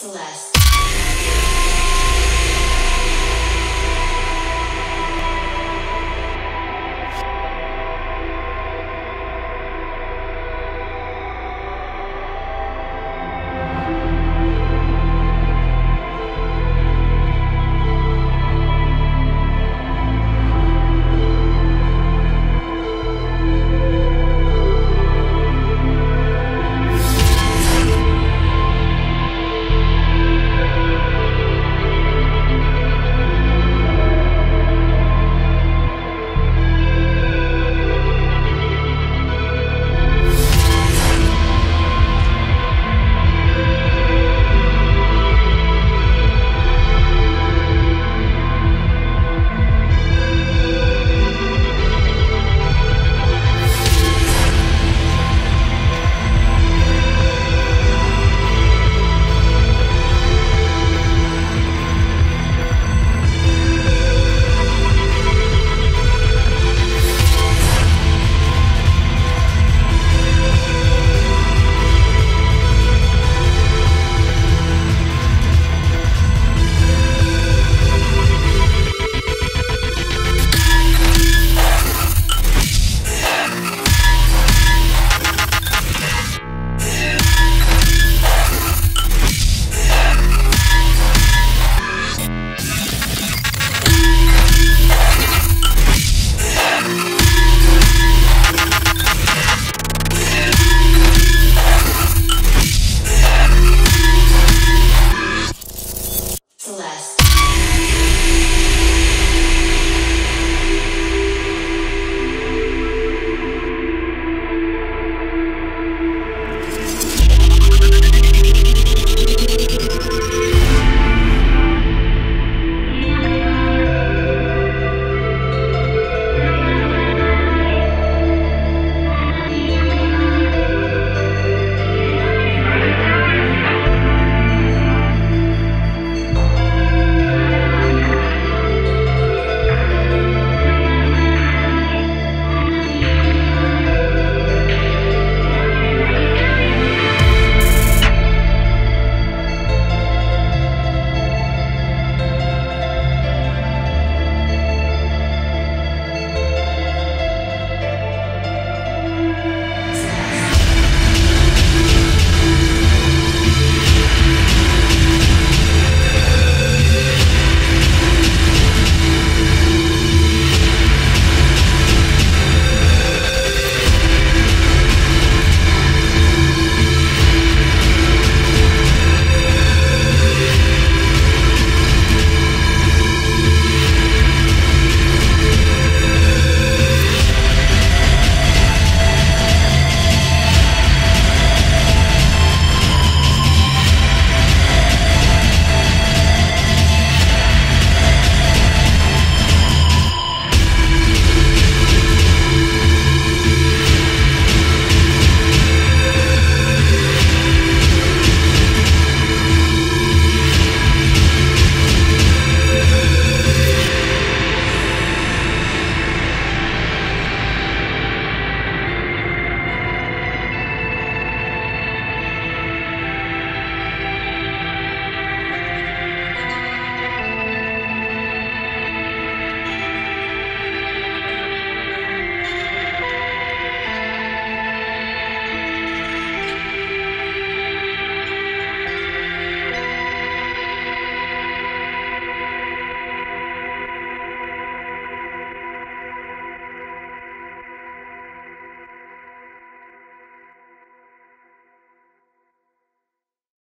Celeste.